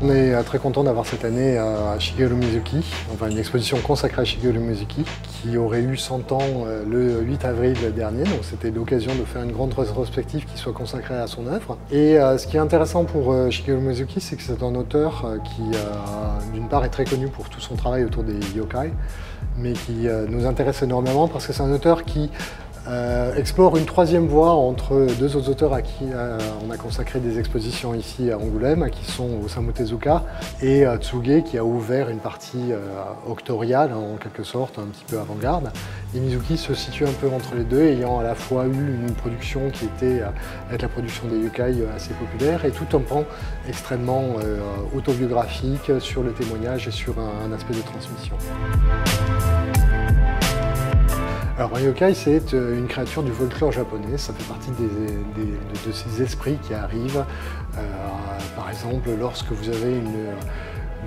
On est très content d'avoir cette année à Shigeru Mizuki, enfin une exposition consacrée à Shigeru Mizuki qui aurait eu 100 ans le 8 avril dernier, donc c'était l'occasion de faire une grande rétrospective qui soit consacrée à son œuvre. Et ce qui est intéressant pour Shigeru Mizuki, c'est que c'est un auteur qui d'une part est très connu pour tout son travail autour des yokai, mais qui nous intéresse énormément parce que c'est un auteur qui explore une troisième voie entre deux autres auteurs à qui on a consacré des expositions ici à Angoulême, qui sont Osamu Tezuka et Tsuge, qui a ouvert une partie octoriale en quelque sorte, un petit peu avant-garde. Et Mizuki se situe un peu entre les deux, ayant à la fois eu une production qui était, avec la production des yokai, assez populaire, et tout un pan extrêmement autobiographique sur le témoignage et sur un aspect de transmission. Alors un yokai, c'est une créature du folklore japonais, ça fait partie de ces esprits qui arrivent. Par exemple, lorsque vous avez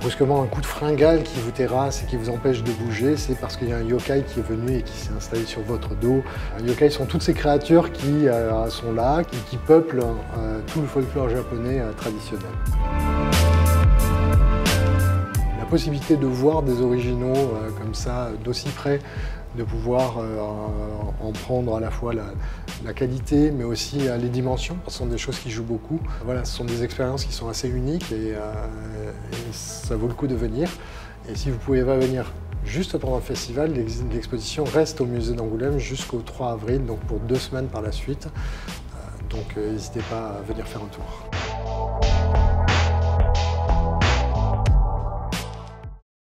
brusquement un coup de fringale qui vous terrasse et qui vous empêche de bouger, c'est parce qu'il y a un yokai qui est venu et qui s'est installé sur votre dos. Un yokai sont toutes ces créatures qui sont là, qui peuplent tout le folklore japonais traditionnel. La possibilité de voir des originaux comme ça, d'aussi près, de pouvoir en prendre à la fois la qualité, mais aussi les dimensions. Ce sont des choses qui jouent beaucoup. Voilà, ce sont des expériences qui sont assez uniques et ça vaut le coup de venir. Et si vous ne pouvez pas venir juste pendant le festival, l'exposition reste au musée d'Angoulême jusqu'au 3 avril, donc pour 2 semaines par la suite. Donc n'hésitez pas à venir faire un tour.